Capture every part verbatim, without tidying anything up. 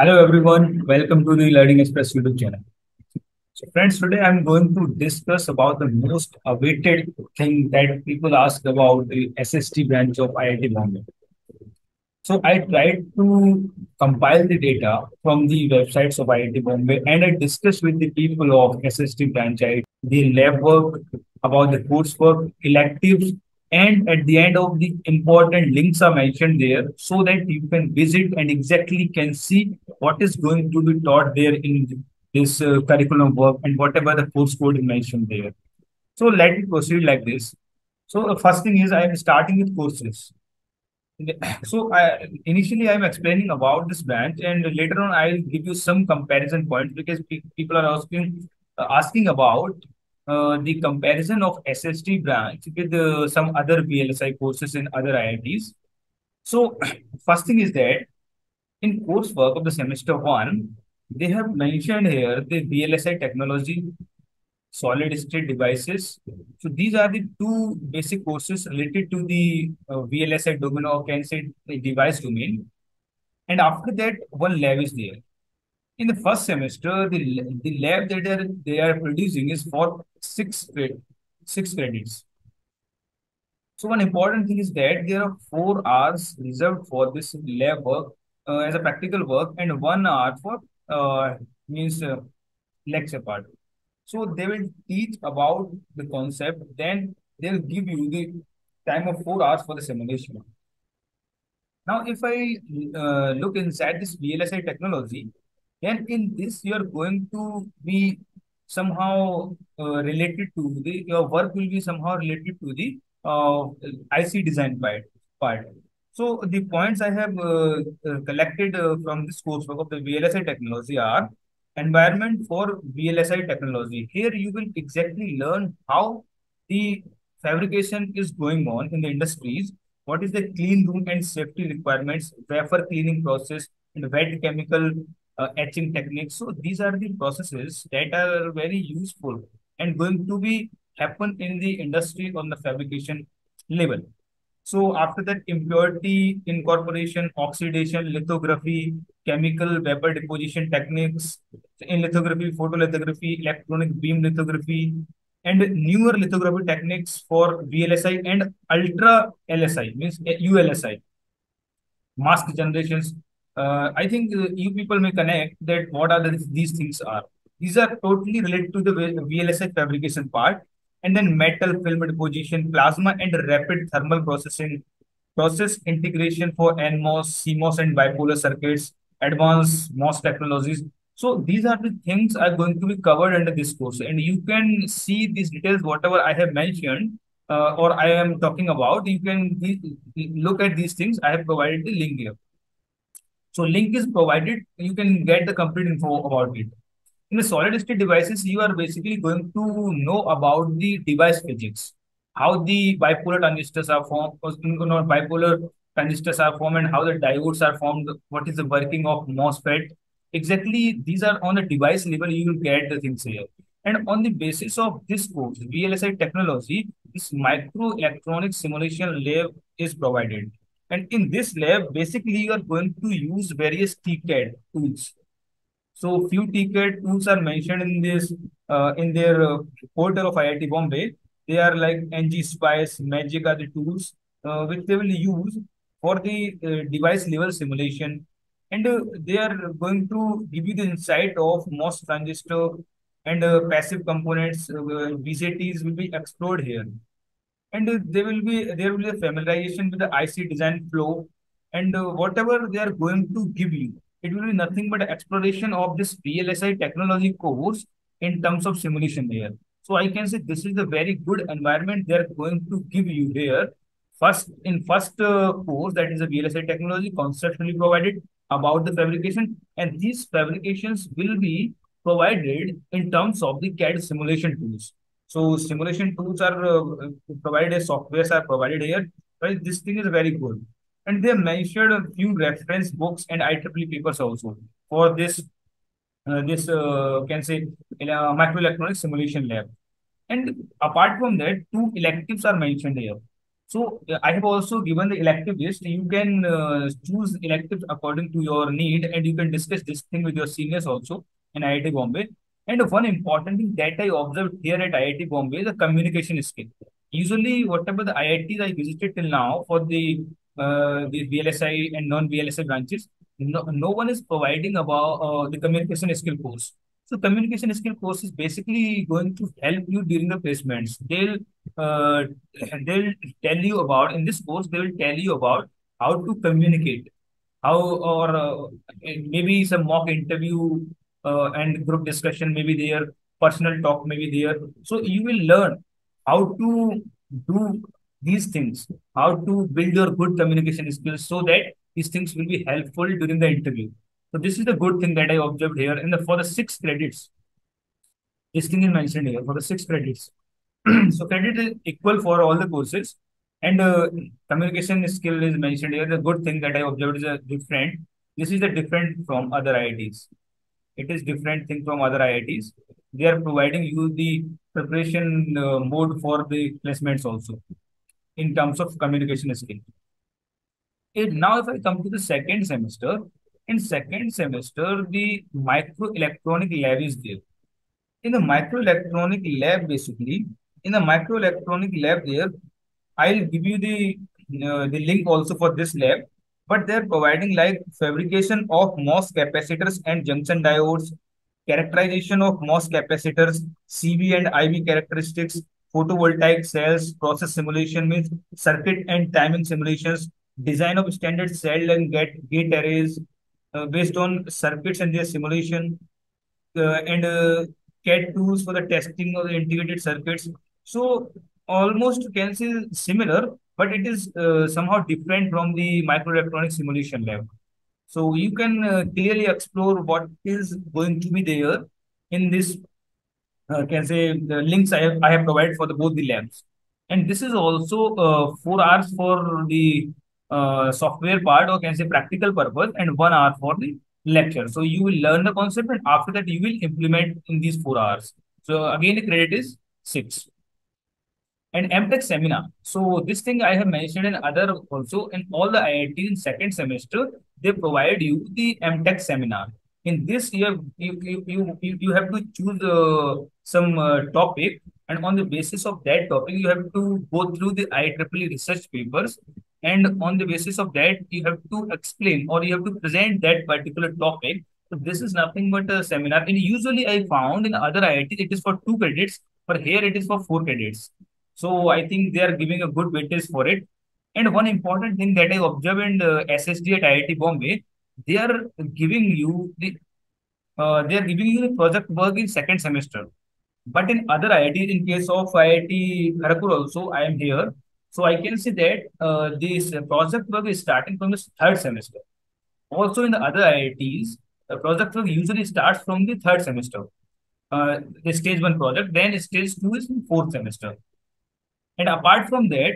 Hello everyone, welcome to the Learning Express YouTube channel. So friends, today I am going to discuss about the most awaited thing that people ask about the S S D branch of I I T Bombay. So I tried to compile the data from the websites of I I T Bombay and I discussed with the people of S S D branch, the lab work, about the coursework, electives, and at the end of the important links are mentioned there so that you can visit and exactly can see what is going to be taught there in this uh, curriculum work and whatever the course code is mentioned there. So let it proceed like this. So the first thing is I am starting with courses. So I, initially I am explaining about this branch and later on I will give you some comparison points because pe people are asking, uh, asking about Uh, the comparison of S S D branch with uh, some other V L S I courses in other I I Ts. So first thing is that in coursework of the semester one, they have mentioned here the V L S I technology, solid state devices. So these are the two basic courses related to the uh, V L S I domain or can say the device domain. And after that, one lab is there. In the first semester, the, the lab that they are, they are producing is for six, six credits. So one important thing is that there are four hours reserved for this lab work uh, as a practical work and one hour for uh, means uh, lecture part. So they will teach about the concept, then they will give you the time of four hours for the simulation. Now, if I uh, look inside this V L S I technology, and in this, you are going to be somehow uh, related to the, your work will be somehow related to the uh, I C design part. So the points I have uh, uh, collected uh, from this coursework of the V L S I technology are environment for V L S I technology. Here you will exactly learn how the fabrication is going on in the industries. What is the clean room and safety requirements, wafer cleaning process, and wet chemical Uh, etching techniques. So these are the processes that are very useful and going to be happen in the industry on the fabrication level. So after that, impurity incorporation, oxidation, lithography, chemical vapor deposition techniques in lithography, photolithography, electronic beam lithography, and newer lithography techniques for V L S I and ultra L S I means U L S I, mask generations. Uh, I think uh, you people may connect that what are the, these things are. These are totally related to the V L S I fabrication part, and then metal film deposition, plasma and rapid thermal processing, process integration for N MOS, C MOS and bipolar circuits, advanced MOS technologies. So these are the things are going to be covered under this course, and you can see these details whatever I have mentioned uh, or I am talking about. You can look at these things. I have provided the link here. So link is provided, you can get the complete info about it. In the solid state devices, you are basically going to know about the device physics, how the bipolar transistors are formed, you know, bipolar transistors are formed and how the diodes are formed, what is the working of MOSFET. Exactly, these are on the device level, you will get the things here. And on the basis of this course, V L S I technology, this Microelectronics Simulation Lab is provided. And in this lab, basically, you are going to use various T C A D tools. So, few T C A D tools are mentioned in this uh, in their uh, portal of I I T Bombay. They are like N G Spice, Magic are the tools uh, which they will use for the uh, device level simulation. And uh, they are going to give you the insight of MOS transistor and uh, passive components, uh, B J Ts will be explored here. And they will be there will be a familiarization with the I C design flow, and uh, whatever they are going to give you, it will be nothing but exploration of this V L S I technology course in terms of simulation layer. So I can say this is the very good environment they are going to give you here. First in first uh, course, that is a V L S I technology conceptually provided about the fabrication, and these fabrications will be provided in terms of the C A D simulation tools. So simulation tools are uh, provided, softwares are provided here. Right? This thing is very good. And they mentioned a few reference books and I E E E papers also for this, uh, this uh, can say uh, Microelectronics Simulation Lab. And apart from that, two electives are mentioned here. So I have also given the elective list. You can uh, choose electives according to your need, and you can discuss this thing with your seniors also in I I T Bombay. And one important thing that I observed here at I I T Bombay is the communication skill. Usually, whatever the I I Ts I visited till now for the uh, the V L S I and non-V L S I branches, no, no one is providing about uh, the communication skill course. So communication skill course is basically going to help you during the placements. They'll uh, they'll tell you about, in this course they will tell you about how to communicate, how or uh, maybe some mock interview uh, and group discussion, maybe there, personal talk, maybe there. So you will learn how to do these things, how to build your good communication skills so that these things will be helpful during the interview. So this is the good thing that I observed here. And the, for the six credits, this thing is mentioned here for the six credits. So credit is equal for all the courses, and uh, communication skill is mentioned here. The good thing that I observed is a different. This is the different from other I I Ts. It is different thing from other I I Ts. They are providing you the preparation uh, mode for the placements also in terms of communication skill. It, now if I come to the second semester, in second semester, the microelectronic lab is there. In the microelectronic lab, basically, in the microelectronic lab there, I'll give you the, uh, the link also for this lab, but they're providing like fabrication of MOS capacitors and junction diodes, characterization of MOS capacitors, C V and I V characteristics, photovoltaic cells, process simulation means circuit and timing simulations, design of standard cell and gate, gate arrays, Uh, based on circuits and their simulation, uh, and uh, C A D tools for the testing of the integrated circuits. So almost can say similar, but it is uh, somehow different from the Microelectronics Simulation Lab. So you can uh, clearly explore what is going to be there in this, uh, can say the links I have, I have provided for the, both the labs. And this is also uh, four hours for the Uh, software part, or can say practical purpose, and one hour for the lecture. So you will learn the concept, and after that you will implement in these four hours. So again, the credit is six. And M Tech seminar. So this thing I have mentioned in other also, in all the I I Ts in second semester, they provide you the M Tech seminar. In this year, you, you, you, you have to choose uh, some uh, topic, and on the basis of that topic, you have to go through the I E E E research papers. And on the basis of that, you have to explain or you have to present that particular topic. So this is nothing but a seminar. And usually I found in other I I Ts, it is for two credits, but here it is for four credits. So I think they are giving a good weightage for it. And one important thing that I observed in uh, S S D at I I T Bombay, they are giving you the uh, they are giving you the project work in second semester. But in other I I Ts, in case of I I T Kanpur also, I am here. So I can see that uh, this project work is starting from the third semester. Also in the other I I Ts, the project work usually starts from the third semester. Uh, the stage one project, then stage two is in fourth semester. And apart from that,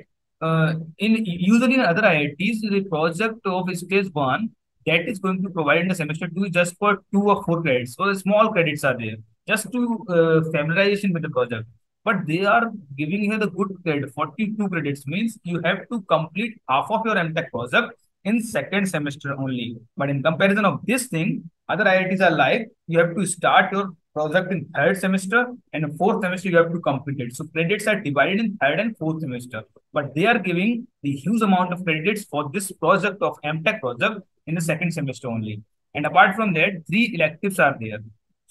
uh, in usually in other I I Ts, the project of stage one that is going to provide in the semester two is just for two or four credits. So the small credits are there just to uh, familiarization with the project. But they are giving here the good credit, forty-two credits means you have to complete half of your M Tech project in second semester only. But in comparison of this thing, other I I Ts are like, you have to start your project in third semester and fourth semester you have to complete it. So credits are divided in third and fourth semester. But they are giving the huge amount of credits for this project of M Tech project in the second semester only. And apart from that, three electives are there.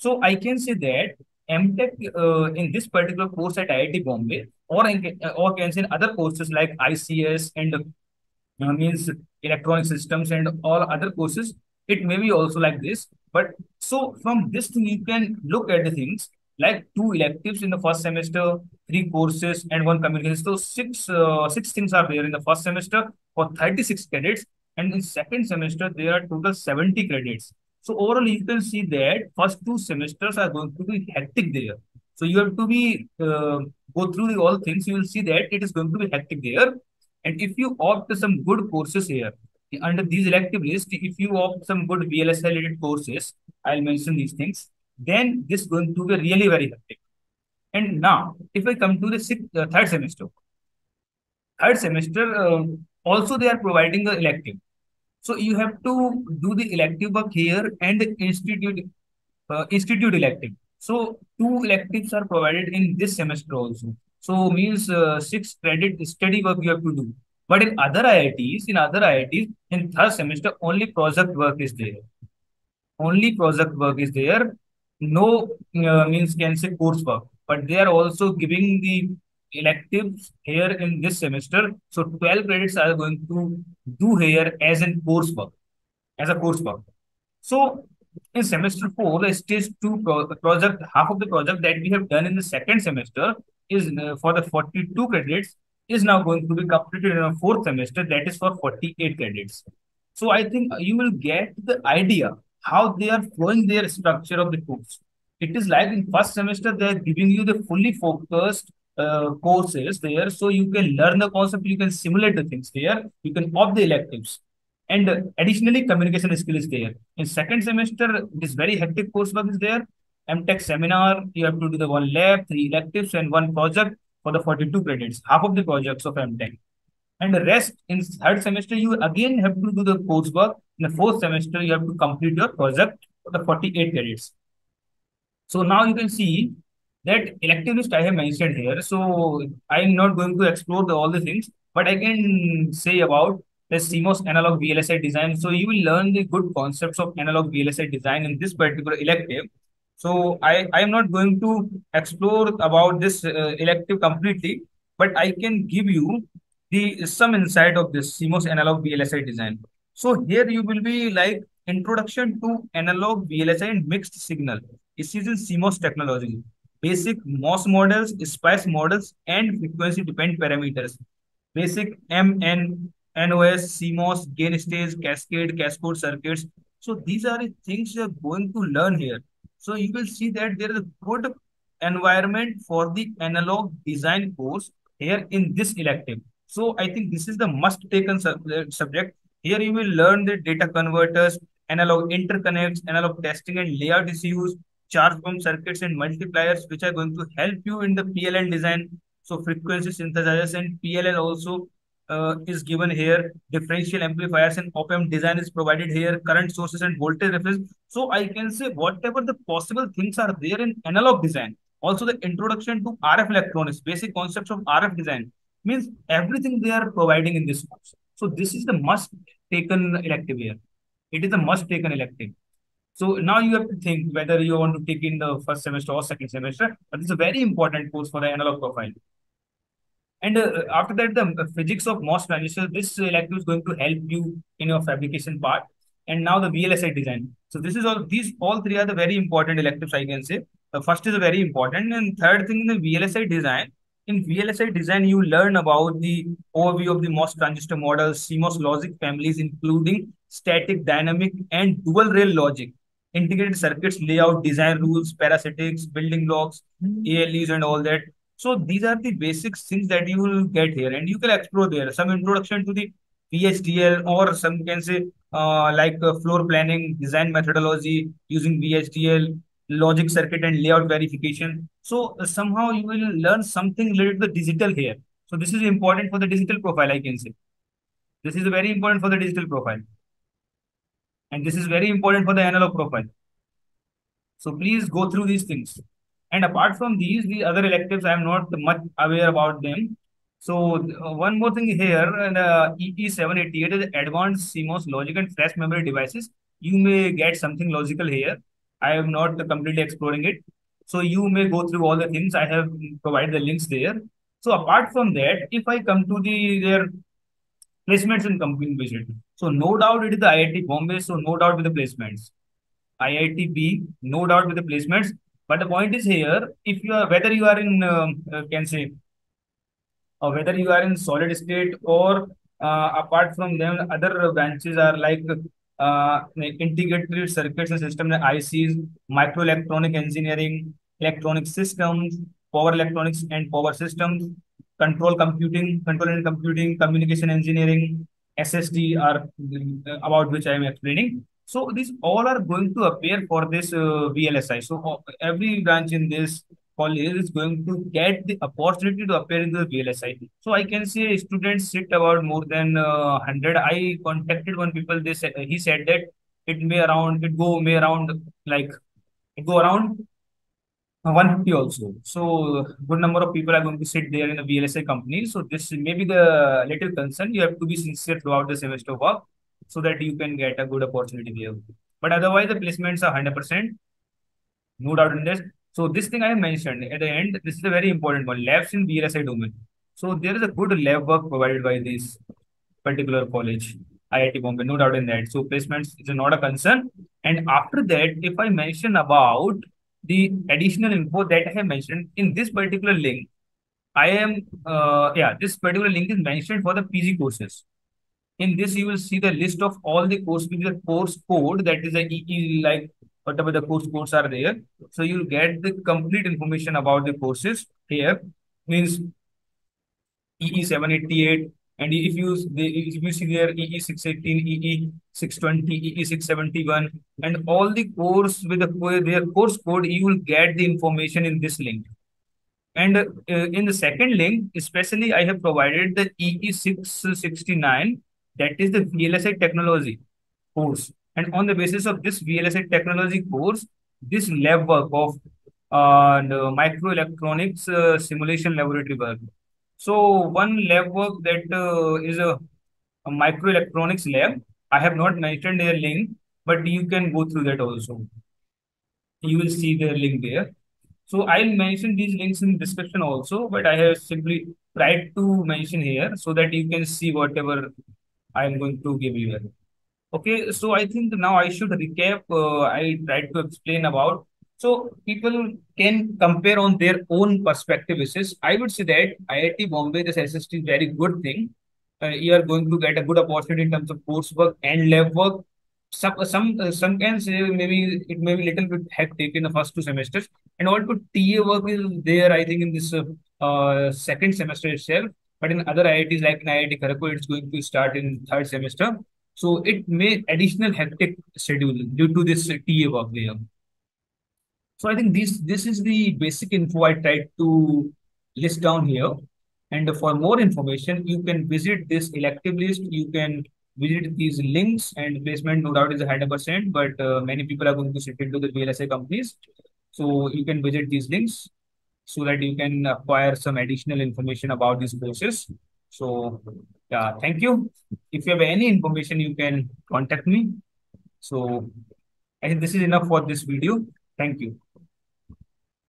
So I can say that M Tech uh, in this particular course at I I T Bombay, or in, or can say in other courses like I C S and uh, means electronic systems and all other courses, it may be also like this. But so from this thing you can look at the things like two electives in the first semester, three courses and one communication. So six uh, six things are there in the first semester for thirty-six credits, and in second semester there are total seventy credits. So overall, you can see that first two semesters are going to be hectic there. So you have to be uh, go through the all things. You will see that it is going to be hectic there. And if you opt some good courses here under these elective list, if you opt some good V L S I related courses, I'll mention these things. Then this is going to be really very hectic. And now, if I come to the sixth, uh, third semester, third semester, uh, also they are providing the elective. So you have to do the elective work here and the institute, uh, institute elective. So two electives are provided in this semester also. So means uh, six credit study work you have to do. But in other I I Ts, in other I I Ts, in third semester, only project work is there. Only project work is there. No uh, means can say coursework. But they are also giving the electives here in this semester. So twelve credits are going to do here as in coursework, as a coursework. So in semester four, the stage two pro project, half of the project that we have done in the second semester is uh, for the forty-two credits is now going to be completed in the fourth semester, that is for forty-eight credits. So I think you will get the idea how they are flowing their structure of the course. It is like in first semester, they are giving you the fully focused uh, courses there. So you can learn the concept, you can simulate the things there, you can opt the electives. And uh, additionally, communication skill is there. In second semester, this very hectic coursework is there. M Tech seminar, you have to do the one lab, three electives and one project for the forty-two credits, half of the projects of M Tech. And the rest in third semester, you again have to do the coursework. In the fourth semester, you have to complete your project for the forty-eight credits. So now you can see that elective list I have mentioned here. So I'm not going to explore the, all the things, but I can say about the C M O S analog V L S I design. So you will learn the good concepts of analog V L S I design in this particular elective. So I, I am not going to explore about this uh, elective completely, but I can give you the some insight of this C M O S analog V L S I design. So here you will be like introduction to analog V L S I and mixed signal. This is in C M O S technology, basic M O S models, Spice models, and frequency dependent parameters, basic M N. N O S, C M O S, gain stage, cascade, cascode circuits. So these are the things you are going to learn here. So you will see that there is a good environment for the analog design course here in this elective. So I think this is the must-taken subject. Here you will learn the data converters, analog interconnects, analog testing and layout issues, charge pump circuits and multipliers, which are going to help you in the P L L design. So frequency synthesizers and P L L also Uh, is given here. Differential amplifiers and op-amp design is provided here. Current sources and voltage reference. So I can say whatever the possible things are there in analog design. Also the introduction to R F electronics, basic concepts of R F design, means everything they are providing in this course. So this is the must taken elective here. It is the must taken elective. So now you have to think whether you want to take in the first semester or second semester, but it's a very important course for the analog profile. And uh, after that, the physics of M O S transistors, this elective is going to help you in your fabrication part. And now the V L S I design. So this is all, these all three are the very important electives, I can say. The first is very important. And third thing, the V L S I design. In V L S I design, you learn about the overview of the M O S transistor models, C M O S logic families, including static, dynamic, and dual rail logic, integrated circuits, layout, design rules, parasitics, building blocks, A L Es, and all that. So these are the basic things that you will get here, and you can explore there some introduction to the V H D L or some can say uh, like uh, floor planning, design methodology using V H D L, logic circuit and layout verification. So uh, somehow you will learn something related to the digital here. So this is important for the digital profile, I can say. This is very important for the digital profile. And this is very important for the analog profile. So please go through these things. And apart from these, the other electives, I am not much aware about them. So uh, one more thing here, and uh, E E seven eighty-eight is advanced C M O S logic and flash memory devices. You may get something logical here. I am not completely exploring it. So you may go through all the things. I have provided the links there. So apart from that, if I come to the their placements and computing vision, so no doubt it is the I I T Bombay. So no doubt with the placements, I I T B, no doubt with the placements. But the point is here, if you are, whether you are in, um, uh, can say, or whether you are in solid state or uh, apart from them, other branches are like uh, integrated circuits and systems, I Cs, microelectronic engineering, electronic systems, power electronics and power systems, control computing, control and computing, communication engineering, S S D are uh, about which I am explaining. So these all are going to appear for this uh, V L S I. So every branch in this college is going to get the opportunity to appear in the V L S I. So I can say students sit about more than uh, one hundred. I contacted one people. They said, he said that it may around it go may around like it go around one hundred fifty also. So good number of people are going to sit there in the V L S I company. So this may be the little concern. You have to be sincere throughout the semester work so that you can get a good opportunity here. But otherwise the placements are one hundred percent. No doubt in this. So this thing I mentioned at the end, this is a very important one, labs in V L S I domain. So there is a good lab work provided by this particular college, I I T Bombay, no doubt in that. So placements is not a concern. And after that, if I mention about the additional info that I have mentioned in this particular link, I am, uh, yeah, this particular link is mentioned for the P G courses. In this, you will see the list of all the course with the course code, that is a E E like whatever the course codes are there. So you'll get the complete information about the courses here, means E E seven eighty-eight. And if you, if you see there E E six eighteen, E E six twenty, E E six seventy-one, and all the course with the, their course code, you will get the information in this link. And uh, in the second link, especially I have provided the E E six sixty-nine, that is the V L S I technology course. And on the basis of this V L S I technology course, this lab work of uh, microelectronics uh, simulation laboratory work. So one lab work that uh, is a, a microelectronics lab, I have not mentioned their link, but you can go through that also. You will see their link there. So I'll mention these links in the description also, but I have simply tried to mention here so that you can see whatever I am going to give you here. Okay, so I think now I should recap. Uh, I tried to explain about. So people can compare on their own perspective basis. I would say that I I T Bombay, this S S D is very good thing. Uh, you are going to get a good opportunity in terms of coursework and lab work. Some some uh, some can say maybe it may be little bit hectic in the first two semesters. And also T A work is there, I think, in this uh, uh, second semester itself. But in other I I Ts like in I I T Kanpur, it's going to start in third semester. So it may additional hectic schedule due to this T A work there. So I think this, this is the basic info I tried to list down here. And for more information, you can visit this elective list. You can visit these links, and placement no doubt is one hundred percent, but uh, many people are going to shift into the V L S I companies. So you can visit these links so that you can acquire some additional information about these courses. So yeah, thank you. If you have any information, you can contact me. So I think this is enough for this video. Thank you.